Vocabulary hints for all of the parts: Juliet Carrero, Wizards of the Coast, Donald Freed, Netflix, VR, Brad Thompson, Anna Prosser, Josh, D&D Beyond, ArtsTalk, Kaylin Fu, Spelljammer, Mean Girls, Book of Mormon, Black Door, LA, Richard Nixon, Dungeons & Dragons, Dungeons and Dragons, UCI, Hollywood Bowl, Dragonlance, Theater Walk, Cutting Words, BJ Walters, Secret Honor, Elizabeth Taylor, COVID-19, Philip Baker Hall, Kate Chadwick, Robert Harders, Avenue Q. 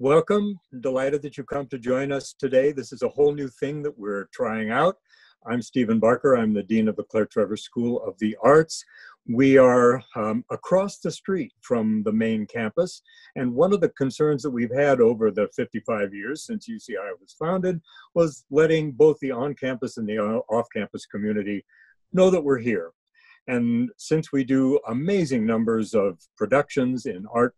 Welcome, delighted that you've come to join us today. This is a whole new thing that we're trying out. I'm Stephen Barker, I'm the Dean of the Claire Trevor School of the Arts. We are across the street from the main campus, and one of the concerns that we've had over the 55 years since UCI was founded was letting both the on-campus and the off-campus community know that we're here. And since we do amazing numbers of productions in art,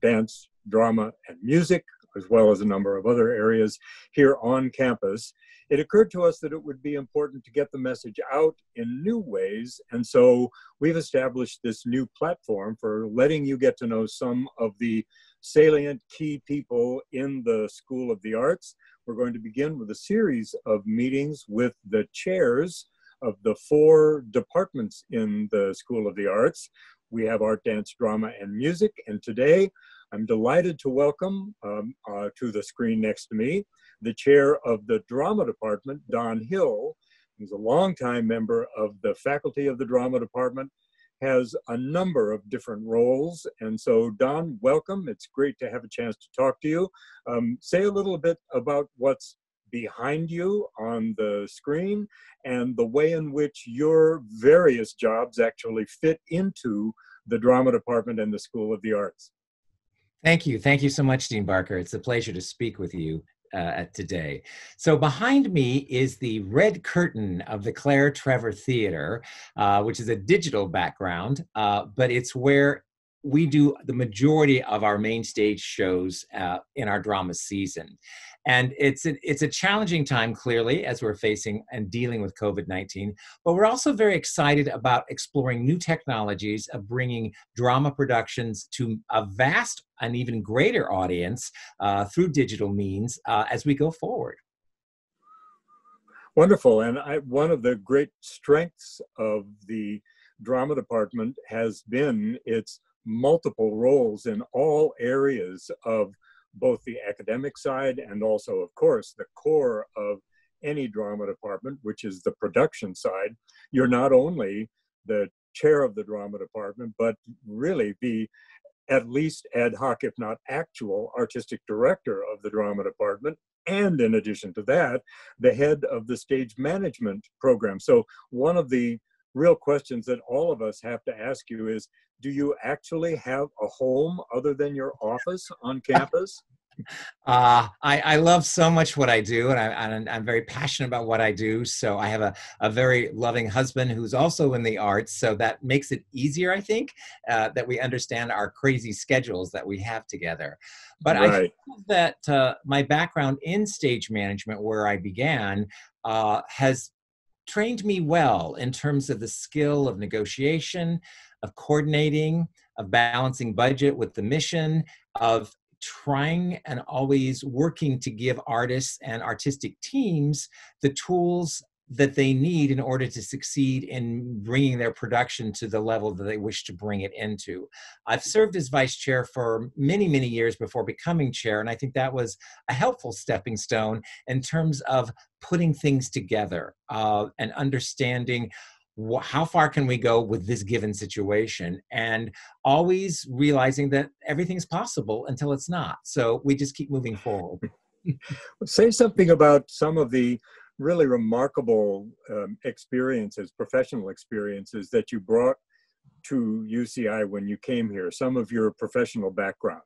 dance, drama, and music, as well as a number of other areas here on campus, it occurred to us that it would be important to get the message out in new ways. And so we've established this new platform for letting you get to know some of the salient key people in the School of the Arts. We're going to begin with a series of meetings with the chairs of the four departments in the School of the Arts. We have art, dance, drama, and music. And today, I'm delighted to welcome to the screen next to me, the chair of the drama department, Don Hill, who's a longtime member of the faculty of the drama department, has a number of different roles. And so Don, welcome. It's great to have a chance to talk to you. Say a little bit about what's behind you on the screen and the way in which your various jobs actually fit into the drama department and the School of the Arts. Thank you. Thank you so much, Dean Barker. It's a pleasure to speak with you today. So behind me is the red curtain of the Claire Trevor Theater, which is a digital background, but it's where we do the majority of our main stage shows in our drama season. And it's a challenging time, clearly, as we're facing and dealing with COVID-19, but we're also very excited about exploring new technologies of bringing drama productions to a vast and even greater audience through digital means as we go forward. Wonderful. And one of the great strengths of the drama department has been its multiple roles in all areas of both the academic side and also, of course, the core of any drama department, which is the production side. You're not only the chair of the drama department, but really the at least ad hoc, if not actual, artistic director of the drama department. And in addition to that, the head of the stage management program. So one of the real questions that all of us have to ask you is, do you actually have a home other than your office on campus? I love so much what I do, and I'm very passionate about what I do. So I have a very loving husband who's also in the arts, so that makes it easier, I think, that we understand our crazy schedules that we have together. But right. I feel that my background in stage management, where I began, has trained me well in terms of the skill of negotiation, of coordinating, of balancing budget with the mission, of trying and always working to give artists and artistic teams the tools that they need in order to succeed in bringing their production to the level that they wish to bring it into. I've served as vice chair for many, many years before becoming chair, and I think that was a helpful stepping stone in terms of putting things together and understanding how far can we go with this given situation, and always realizing that everything's possible until it's not. So we just keep moving forward. Say something about some of the really remarkable experiences, professional experiences that you brought to UCI when you came here, some of your professional background.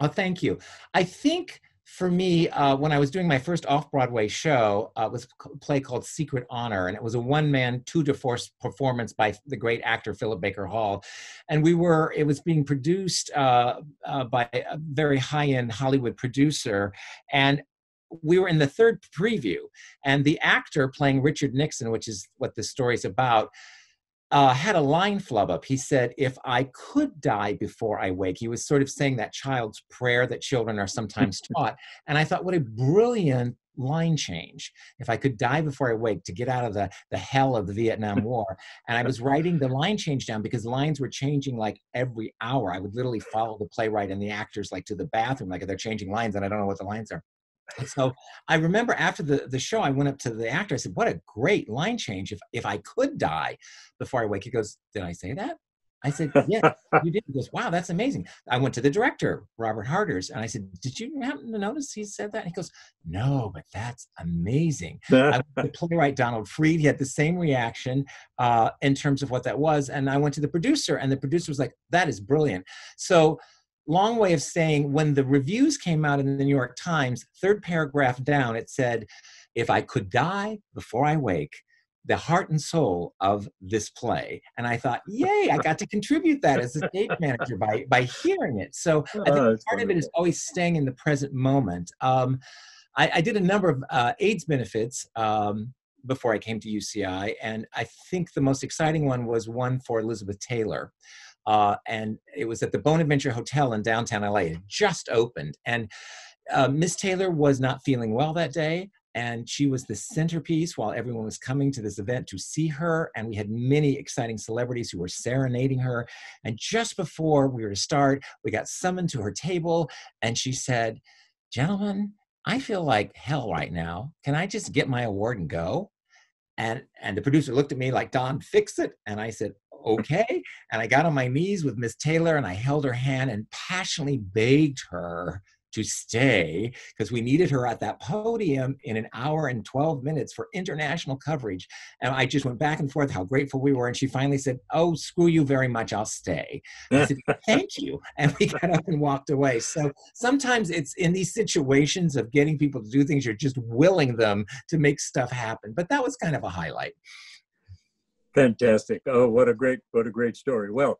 Oh, thank you. I think for me, when I was doing my first off-Broadway show, it was a play called Secret Honor, and it was a one-man, two-to-force performance by the great actor Philip Baker Hall. And it was being produced by a very high-end Hollywood producer, and we were in the third preview. And the actor playing Richard Nixon, which is what the story's about, had a line flub up. He said, "If I could die before I wake," he was sort of saying that child's prayer that children are sometimes taught. And I thought, what a brilliant line change. If I could die before I wake, to get out of the hell of the Vietnam War. And I was writing the line change down because lines were changing like every hour. I would literally follow the playwright and the actors like to the bathroom, like they're changing lines and I don't know what the lines are. And so I remember after the show, I went up to the actor. I said, "What a great line change. If I could die before I wake." He goes, "Did I say that?" I said, yeah, you did. He goes, wow, that's amazing. I went to the director, Robert Harders, and I said, did you happen to notice he said that? And he goes, no, but that's amazing. I went to playwright Donald Freed. He had the same reaction in terms of what that was. And I went to the producer, and the producer was like, that is brilliant. So long way of saying, when the reviews came out in the New York Times, third paragraph down, it said, if I could die before I wake, the heart and soul of this play. And I thought, yay, I got to contribute that as a stage manager by hearing it. So I think part of it is always staying in the present moment. I did a number of AIDS benefits before I came to UCI. And I think the most exciting one was one for Elizabeth Taylor. And it was at the Bonadventure Hotel in downtown LA. It just opened. And Miss Taylor was not feeling well that day. And she was the centerpiece while everyone was coming to this event to see her. And we had many exciting celebrities who were serenading her. And just before we were to start, we got summoned to her table. And she said, gentlemen, I feel like hell right now. Can I just get my award and go? And the producer looked at me like, Don, fix it. And I said, okay. And I got on my knees with Miss Taylor and I held her hand and passionately begged her to stay, because we needed her at that podium in an hour and 12 minutes for international coverage. And I just went back and forth how grateful we were. And she finally said, oh, screw you very much, I'll stay. And I said, thank you. And we got up and walked away. So sometimes it's in these situations of getting people to do things, you're just willing them to make stuff happen. But that was kind of a highlight. Fantastic. Oh, what a great story. Well,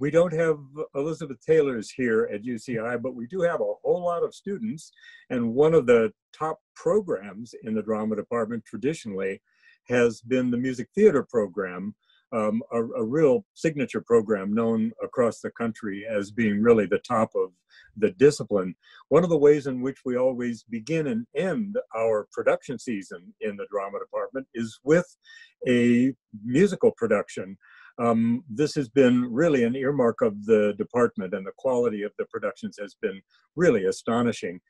we don't have Elizabeth Taylor's here at UCI, but we do have a whole lot of students. And one of the top programs in the drama department traditionally has been the music theater program, a real signature program known across the country as being really the top of the discipline. One of the ways in which we always begin and end our production season in the drama department is with a musical production. This has been really an earmark of the department, and the quality of the productions has been really astonishing.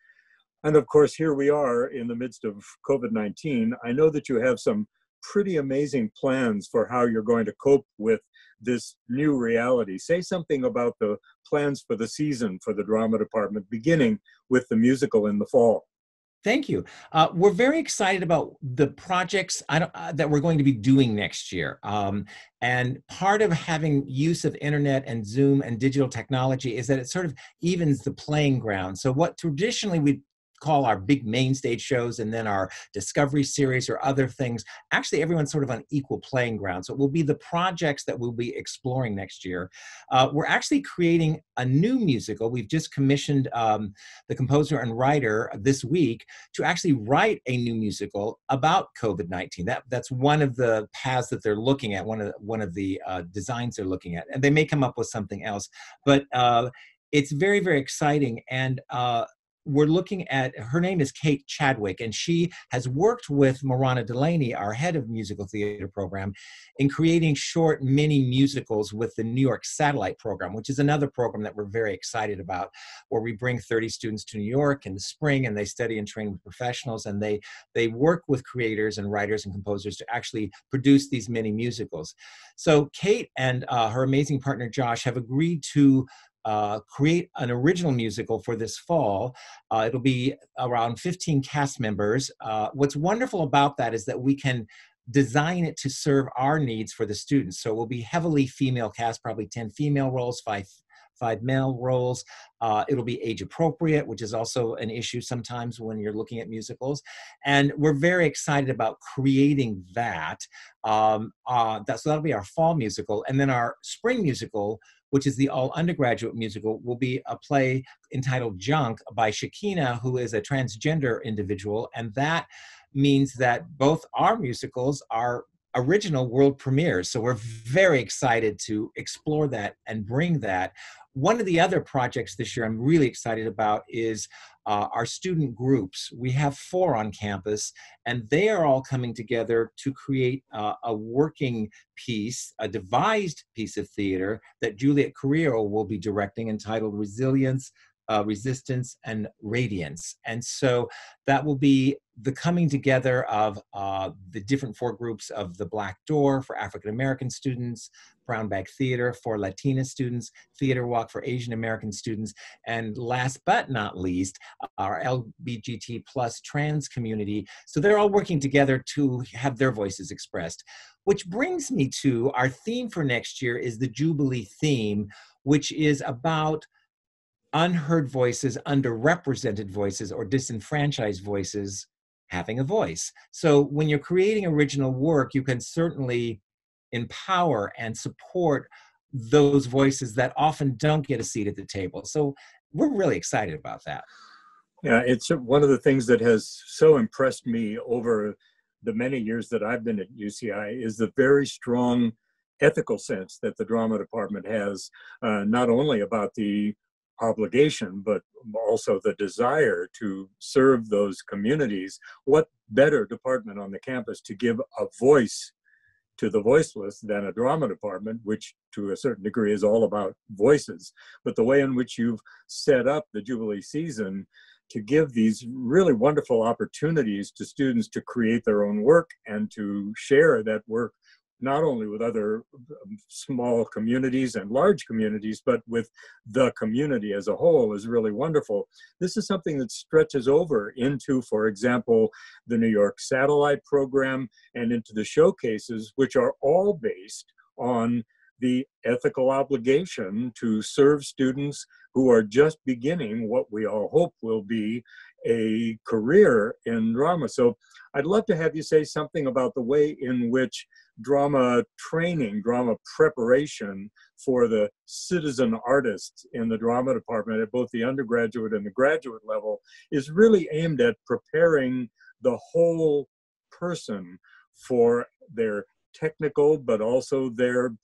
And of course, here we are in the midst of COVID-19. I know that you have some pretty amazing plans for how you're going to cope with this new reality. Say something about the plans for the season for the drama department, beginning with the musical in the fall. Thank you. We're very excited about the projects that we're going to be doing next year. And part of having use of internet and Zoom and digital technology is that it sort of evens the playing ground. So what traditionally we call our big main stage shows and then our discovery series or other things, actually everyone's sort of on equal playing ground. So it will be the projects that we'll be exploring next year. We're actually creating a new musical. We've just commissioned the composer and writer this week to actually write a new musical about COVID-19. That's one of the paths that they're looking at, one of the designs they're looking at. And they may come up with something else, but it's very, very exciting. And we're looking at, her name is Kate Chadwick, and she has worked with Marana Delaney, our head of musical theater program, in creating short mini musicals with the New York Satellite Program, which is another program that we're very excited about, where we bring 30 students to New York in the spring and they study and train with professionals, and they work with creators and writers and composers to actually produce these mini musicals. So Kate and her amazing partner, Josh, have agreed to create an original musical for this fall. It'll be around 15 cast members. What's wonderful about that is that we can design it to serve our needs for the students. So we'll be heavily female cast, probably 10 female roles, five male roles. It'll be age appropriate, which is also an issue sometimes when you're looking at musicals. And we're very excited about creating that. So that'll be our fall musical. And then our spring musical, which is the all undergraduate musical, will be a play entitled Junk by Shekinah, who is a transgender individual. And that means that both our musicals are original world premieres. So we're very excited to explore that and bring that. One of the other projects this year I'm really excited about is our student groups. We have 4 on campus, and they are all coming together to create a working piece, a devised piece of theater that Juliet Carrero will be directing, entitled Resilience, Resistance, and Radiance. And so that will be the coming together of the different four groups of the Black Door for African-American students, Brown Bag Theater for Latina students, Theater Walk for Asian-American students, and last but not least, our LGBT plus trans community. So they're all working together to have their voices expressed. Which brings me to our theme for next year is the Jubilee theme, which is about unheard voices, underrepresented voices, or disenfranchised voices having a voice. So when you're creating original work, you can certainly empower and support those voices that often don't get a seat at the table. So we're really excited about that. Yeah, it's one of the things that has so impressed me over the many years that I've been at UCI is the very strong ethical sense that the drama department has, not only about the obligation, but also the desire to serve those communities. What better department on the campus to give a voice to the voiceless than a drama department, which to a certain degree is all about voices. But the way in which you've set up the Jubilee season to give these really wonderful opportunities to students to create their own work and to share that work not only with other small communities and large communities, but with the community as a whole is really wonderful. This is something that stretches over into, for example, the New York Satellite Program and into the showcases, which are all based on the ethical obligation to serve students who are just beginning what we all hope will be a career in drama. So I'd love to have you say something about the way in which drama training, drama preparation for the citizen artists in the drama department at both the undergraduate and the graduate level is really aimed at preparing the whole person for their technical, but also their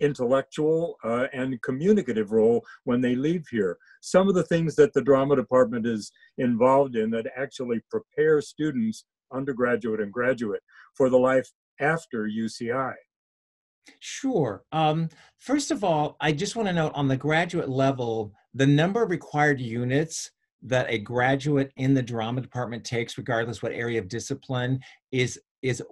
intellectual and communicative role when they leave here. Some of the things that the drama department is involved in that actually prepare students, undergraduate and graduate, for the life after UCI. Sure. First of all, I just want to note on the graduate level, the number of required units that a graduate in the drama department takes, regardless what area of discipline, is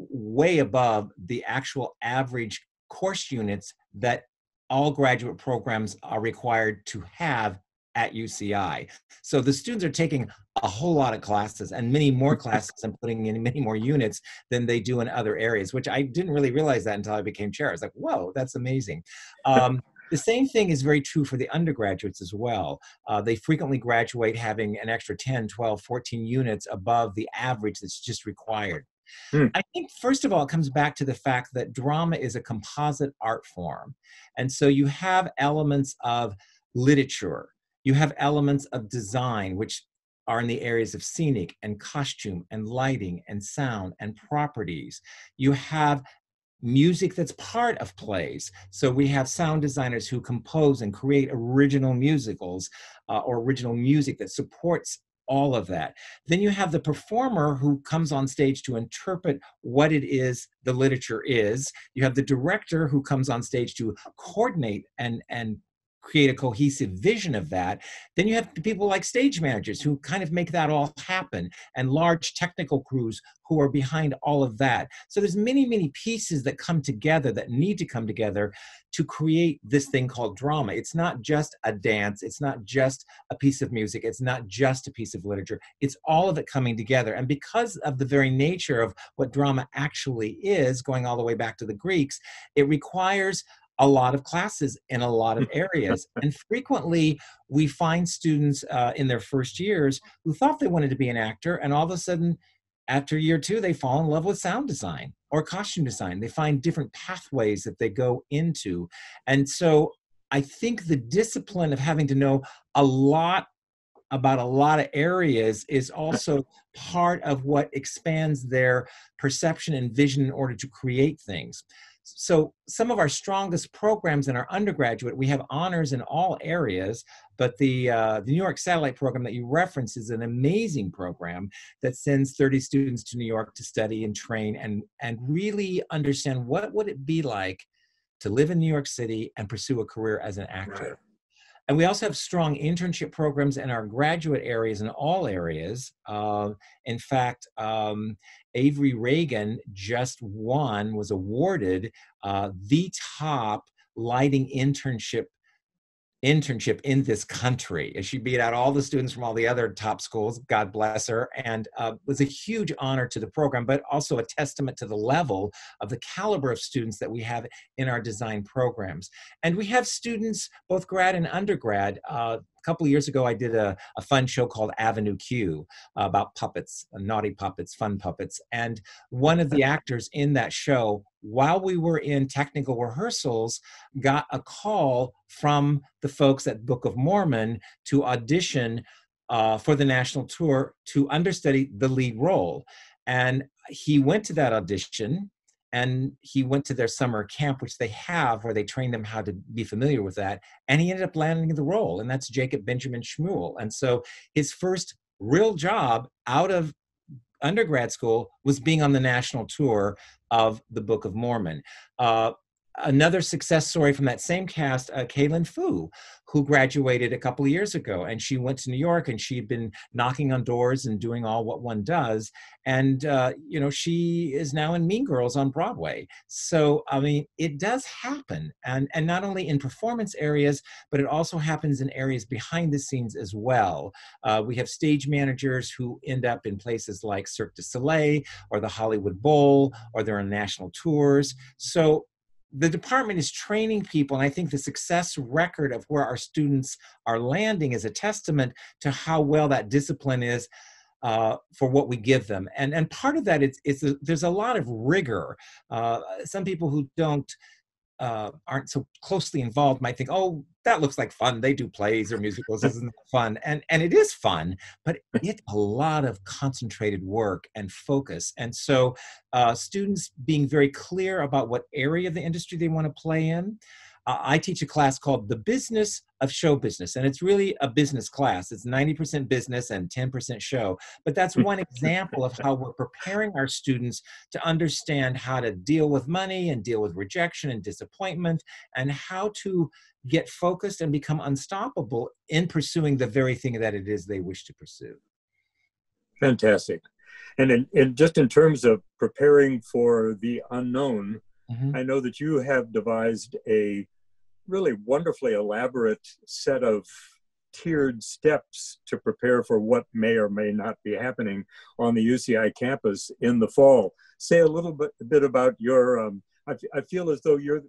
way above the actual average course units that all graduate programs are required to have at UCI. So the students are taking a whole lot of classes and many more classes and putting in many more units than they do in other areas, which I didn't really realize that until I became chair. I was like, whoa, that's amazing. The same thing is very true for the undergraduates as well. They frequently graduate having an extra 10, 12, 14 units above the average that's just required. I think, first of all, it comes back to the fact that drama is a composite art form. And so you have elements of literature, you have elements of design, which are in the areas of scenic and costume and lighting and sound and properties. You have music that's part of plays. So we have sound designers who compose and create original musicals or original music that supports all of that. Then you have the performer who comes on stage to interpret what it is the literature is. You have the director who comes on stage to coordinate and create a cohesive vision of that. Then you have people like stage managers who kind of make that all happen, and large technical crews who are behind all of that. So there's many, many pieces that come together that need to come together to create this thing called drama. It's not just a dance. It's not just a piece of music. It's not just a piece of literature. It's all of it coming together. And because of the very nature of what drama actually is, going all the way back to the Greeks, it requires a lot of classes in a lot of areas. And frequently we find students in their first years who thought they wanted to be an actor, and all of a sudden after year two they fall in love with sound design or costume design. They find different pathways that they go into. And so I think the discipline of having to know a lot about a lot of areas is also part of what expands their perception and vision in order to create things. So some of our strongest programs in our undergraduate, we have honors in all areas, but the New York Satellite Program that you referenced is an amazing program that sends 30 students to New York to study and train and really understand what would it be like to live in New York City and pursue a career as an actor. Right. And we also have strong internship programs in our graduate areas, in all areas. In fact, Avery Reagan just won, was awarded the top lighting internship in this country. She beat out all the students from all the other top schools, God bless her, and was a huge honor to the program, but also a testament to the level of the caliber of students that we have in our design programs. And we have students, both grad and undergrad. A couple of years ago, I did a fun show called Avenue Q about puppets, naughty puppets, fun puppets. And one of the actors in that show, while we were in technical rehearsals, got a call from the folks at Book of Mormon to audition for the national tour to understudy the lead role. And he went to that audition, and he went to their summer camp, which they have, where they train them how to be familiar with that. And he ended up landing the role, and that's Jacob Benjamin Schmuel. And so his first real job out of undergrad school was being on the national tour of the Book of Mormon. Another success story from that same cast, Kaylin Fu, who graduated a couple of years ago, and she went to New York, and she'd been knocking on doors and doing all what one does. And, you know, she is now in Mean Girls on Broadway. So, I mean, it does happen. And not only in performance areas, but it also happens in areas behind the scenes as well. We have stage managers who end up in places like Cirque du Soleil or the Hollywood Bowl, or they're on national tours. So, the department is training people, and I think the success record of where our students are landing is a testament to how well that discipline is for what we give them. And part of that is there's a lot of rigor. Some people who aren't so closely involved might think, oh, that looks like fun. They do plays or musicals, isn't that fun? And it is fun, but it's a lot of concentrated work and focus. And so students being very clear about what area of the industry they want to play in. I teach a class called The Business of Show Business, and it's really a business class. It's 90% business and 10% show, but that's one example of how we're preparing our students to understand how to deal with money and deal with rejection and disappointment, and how to get focused and become unstoppable in pursuing the very thing that it is they wish to pursue. Fantastic. And just in terms of preparing for the unknown, I know that you have devised a really wonderfully elaborate set of tiered steps to prepare for what may or may not be happening on the UCI campus in the fall. Say a little bit about your, I feel as though you're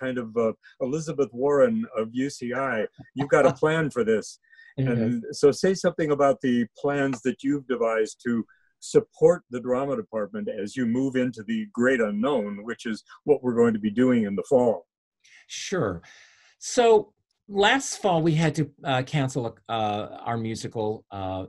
kind of Elizabeth Warren of UCI. You've got a plan for this. Mm-hmm. And so say something about the plans that you've devised to support the drama department as you move into the great unknown, which is what we're going to be doing in the fall. Sure. So last fall we had to cancel our musical,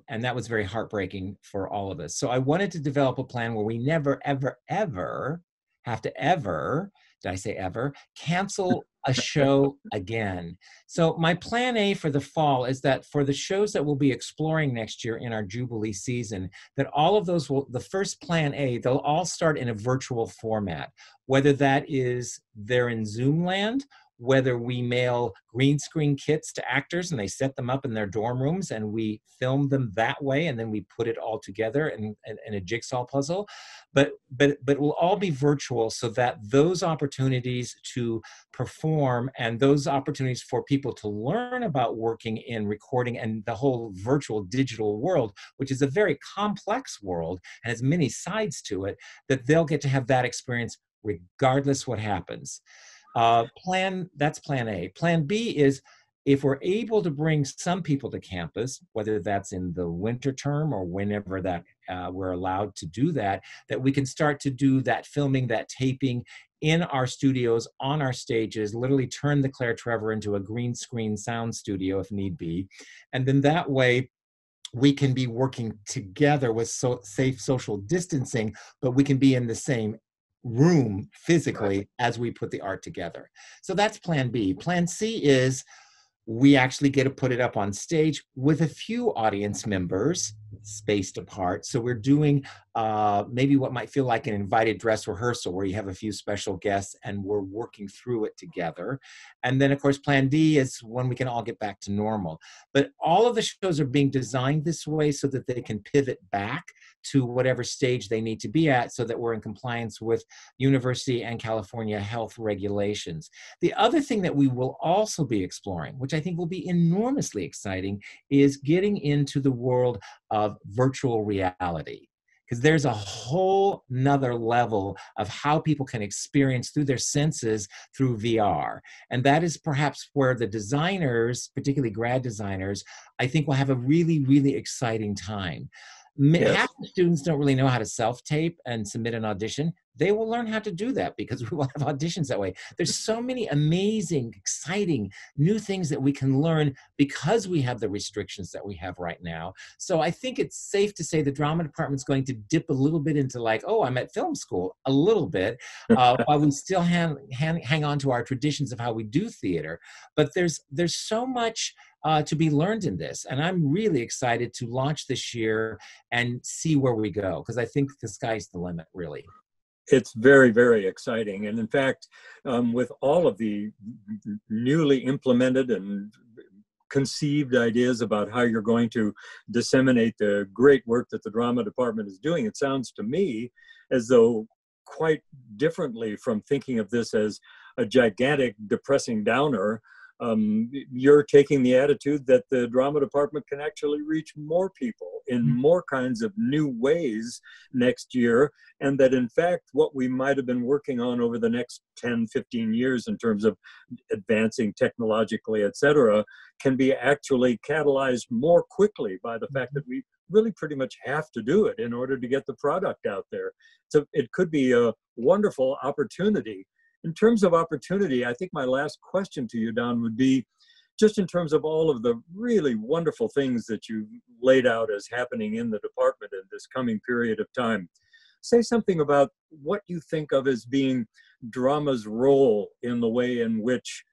and that was very heartbreaking for all of us. So I wanted to develop a plan where we never, ever, ever have to ever, did I say ever, cancel a show again. So my plan A for the fall is that for the shows that we'll be exploring next year in our Jubilee season, that all of those will, the first plan A, they'll all start in a virtual format, whether that is they're in Zoom land, whether we mail green screen kits to actors and they set them up in their dorm rooms and we film them that way, and then we put it all together in a jigsaw puzzle. But it will all be virtual, so that those opportunities to perform and those opportunities for people to learn about working in recording and the whole virtual digital world, which is a very complex world and has many sides to it, that they'll get to have that experience regardless what happens. That's plan A. Plan B is if we're able to bring some people to campus, whether that's in the winter term or whenever that we're allowed to do that, that we can start to do that filming, that taping in our studios, on our stages, literally turn the Claire Trevor into a green screen sound studio if need be. And then that way, we can be working together with safe social distancing, but we can be in the same room physically as we put the art together. So that's plan B. Plan C is we actually get to put it up on stage with a few audience members spaced apart. So we're doing maybe what might feel like an invited dress rehearsal where you have a few special guests and we're working through it together. And then of course, Plan D is when we can all get back to normal. But all of the shows are being designed this way so that they can pivot back to whatever stage they need to be at so that we're in compliance with university and California health regulations. The other thing that we will also be exploring, which I think will be enormously exciting, is getting into the world of virtual reality, because there's a whole nother level of how people can experience through their senses through VR. And that is perhaps where the designers, particularly grad designers, I think will have a really, really exciting time. Yes. Half the students don't really know how to self-tape and submit an audition. They will learn how to do that because we will have auditions that way. There's so many amazing, exciting, new things that we can learn because we have the restrictions that we have right now. So I think it's safe to say the drama department's going to dip a little bit into like, oh, I'm at film school, a little bit, while we still hang on to our traditions of how we do theater. But there's so much to be learned in this. And I'm really excited to launch this year and see where we go, because I think the sky's the limit, really. It's very, very exciting. And in fact, with all of the newly implemented and conceived ideas about how you're going to disseminate the great work that the drama department is doing, it sounds to me as though quite differently from thinking of this as a gigantic depressing downer. You're taking the attitude that the drama department can actually reach more people in more kinds of new ways next year, and that in fact what we might have been working on over the next 10-15 years in terms of advancing technologically, etc., can be actually catalyzed more quickly by the fact that we really pretty much have to do it in order to get the product out there. So it could be a wonderful opportunity. In terms of opportunity, I think my last question to you, Don, would be just in terms of all of the really wonderful things that you laid out as happening in the department in this coming period of time. Say something about what you think of as being drama's role in the way in which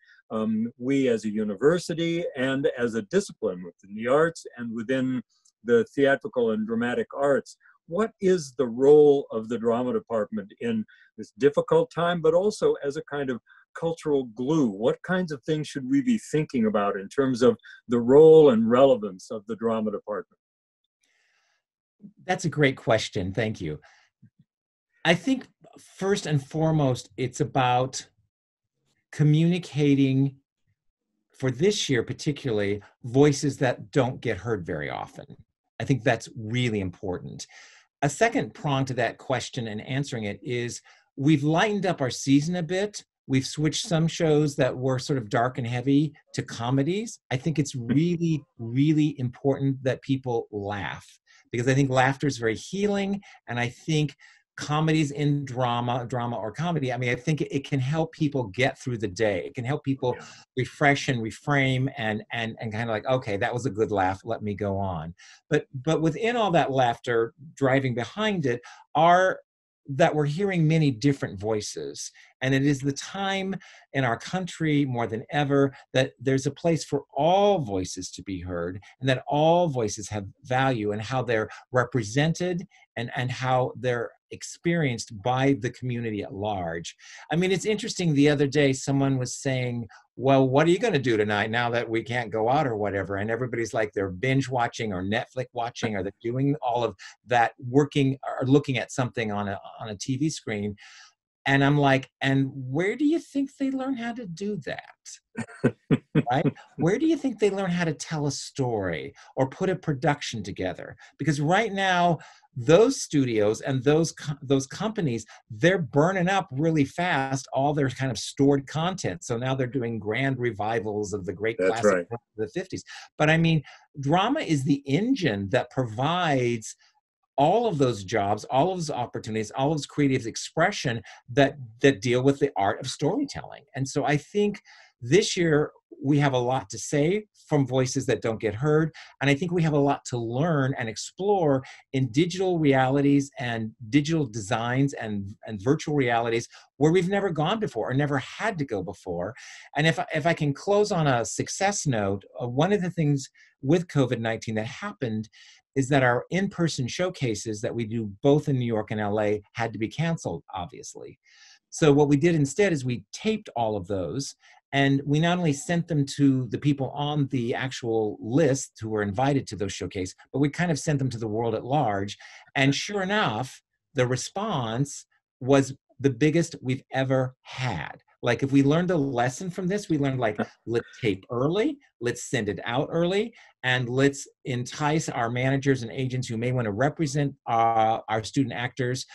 we as a university and as a discipline within the arts and within the theatrical and dramatic arts. What is the role of the drama department in this difficult time, but also as a kind of cultural glue? What kinds of things should we be thinking about in terms of the role and relevance of the drama department? That's a great question. Thank you. I think first and foremost, it's about communicating, for this year particularly, voices that don't get heard very often. I think that's really important. A second prong to that question and answering it is we've lightened up our season a bit. We've switched some shows that were sort of dark and heavy to comedies. I think it's really, really important that people laugh, because I think laughter is very healing. And I think comedies in drama or comedy, I mean, I think it can help people get through the day. It can help people refresh and reframe and kind of like, okay, that was a good laugh, let me go on. But within all that laughter, driving behind it are that we're hearing many different voices. And it is the time in our country more than ever that there's a place for all voices to be heard, and that all voices have value and how they're represented and how they're experienced by the community at large. I mean, it's interesting, the other day someone was saying, well, what are you going to do tonight now that we can't go out or whatever? And everybody's like, they're binge watching or Netflix watching, or they're doing all of that, working or looking at something on a TV screen. And I'm like, and where do you think they learn how to do that? Right? Where do you think they learn how to tell a story or put a production together? Because right now, those studios and those companies, they're burning up really fast all their kind of stored content. So now they're doing grand revivals of the great classics of the 50s. But I mean, drama is the engine that provides all of those jobs, all of those opportunities, all of those creative expression that deal with the art of storytelling. And so I think This year, we have a lot to say from voices that don't get heard. And I think we have a lot to learn and explore in digital realities and digital designs and virtual realities where we've never gone before or never had to go before. And if I can close on a success note, one of the things with COVID-19 that happened is that our in-person showcases that we do both in New York and LA had to be canceled, obviously. So what we did instead is we taped all of those. And we not only sent them to the people on the actual list who were invited to those showcases, but we kind of sent them to the world at large. And sure enough, the response was the biggest we've ever had. Like, if we learned a lesson from this, we learned, like, let's tape early, let's send it out early, and let's entice our managers and agents who may want to represent our student actors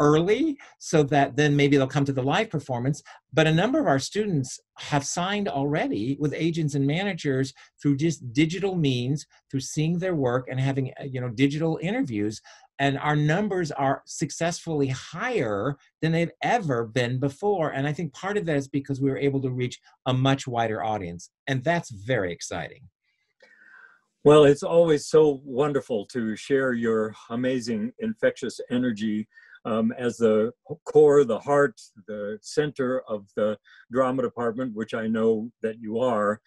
early, so that then maybe they'll come to the live performance. But a number of our students have signed already with agents and managers through just digital means, through seeing their work and having, you know, digital interviews. And our numbers are successfully higher than they've ever been before. And I think part of that is because we were able to reach a much wider audience. And that's very exciting. Well, it's always so wonderful to share your amazing infectious energy as the core, the heart, the center of the drama department, which I know that you are.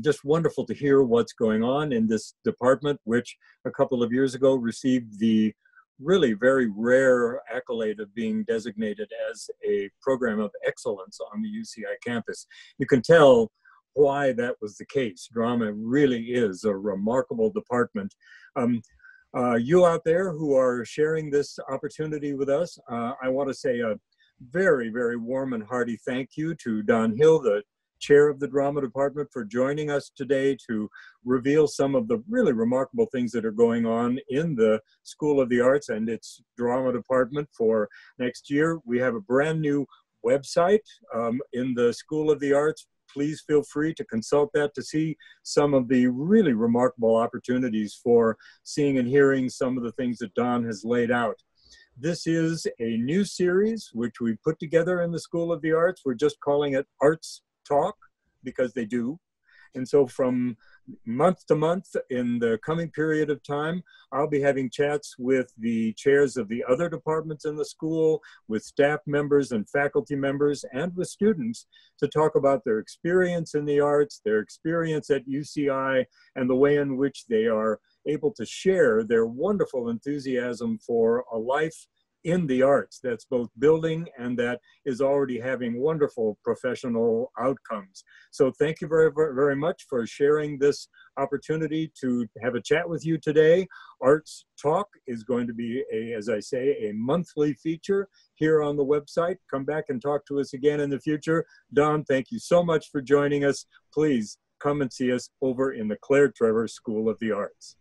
Just wonderful to hear what's going on in this department, which a couple of years ago received the really very rare accolade of being designated as a program of excellence on the UCI campus. You can tell why that was the case. Drama really is a remarkable department. You out there who are sharing this opportunity with us, I want to say a very, very warm and hearty thank you to Don Hill, the chair of the drama department, for joining us today to reveal some of the really remarkable things that are going on in the School of the Arts and its drama department for next year. We have a brand new website in the School of the Arts. Please feel free to consult that to see some of the really remarkable opportunities for seeing and hearing some of the things that Don has laid out. This is a new series which we put together in the School of the Arts. We're just calling it Arts Talk because they do. And so from month to month in the coming period of time, I'll be having chats with the chairs of the other departments in the school, with staff members and faculty members, and with students to talk about their experience in the arts, their experience at UCI, and the way in which they are able to share their wonderful enthusiasm for a life in the arts that's both building and that is already having wonderful professional outcomes. So thank you very, very much for sharing this opportunity to have a chat with you today. Arts Talk is going to be, as I say, a monthly feature here on the website. Come back and talk to us again in the future. Don, thank you so much for joining us. Please come and see us over in the Claire Trevor School of the Arts.